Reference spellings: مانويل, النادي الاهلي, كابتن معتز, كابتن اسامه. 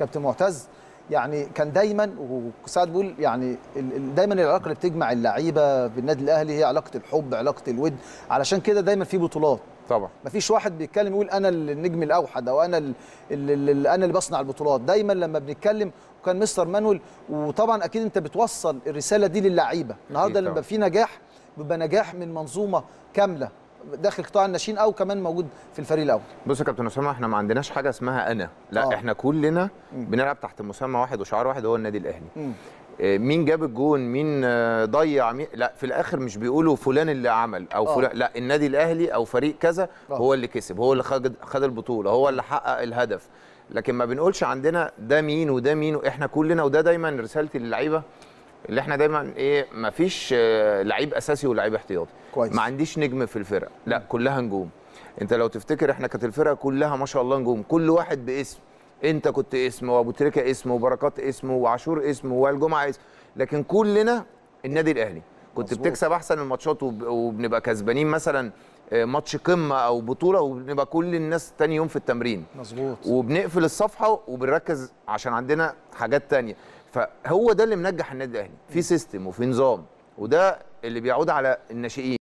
كابتن معتز يعني كان دايما، وساعات بقول يعني دايما العلاقه اللي بتجمع اللعيبه بالنادي الاهلي هي علاقه الحب، علاقه الود، علشان كده دايما في بطولات. طبعا مفيش واحد بيتكلم يقول انا النجم الاوحد او انا اللي بصنع البطولات، دايما لما بنتكلم. وكان مستر مانويل، وطبعا اكيد انت بتوصل الرساله دي للعيبه. النهارده لما في نجاح بيبقى نجاح من منظومه كامله داخل قطاع الناشئين او كمان موجود في الفريق الاول. بص يا كابتن اسامه، احنا ما عندناش حاجه اسمها انا، لا احنا كلنا بنلعب تحت مسمى واحد وشعار واحد، هو النادي الاهلي. مين جاب الجون، مين ضيع، مين لا، في الاخر مش بيقولوا فلان اللي عمل او فلان، لا النادي الاهلي او فريق كذا هو اللي كسب، هو اللي خد البطوله، هو اللي حقق الهدف. لكن ما بنقولش عندنا ده مين وده مين، واحنا كلنا. وده دايما رسالتي للعيبه، اللي احنا دايما ايه، مفيش لعيب اساسي ولعيب احتياطي. كويس. ما عنديش نجم في الفرقه، لا كلها نجوم. انت لو تفتكر احنا كانت الفرقه كلها ما شاء الله نجوم، كل واحد باسم. انت كنت اسم، وابو تريكه اسم، وبركات اسم، وعاشور اسم، والجمعه اسم، لكن كلنا النادي الاهلي. كنت مزبوط. بتكسب احسن الماتشات وبنبقى كسبانين مثلا ماتش قمه او بطوله، وبنبقى كل الناس تاني يوم في التمرين. مظبوط. وبنقفل الصفحه وبنركز عشان عندنا حاجات تانيه. فهو ده اللي منجح النادي الاهلي، في سيستم وفي نظام، وده اللي بيعود على الناشئين.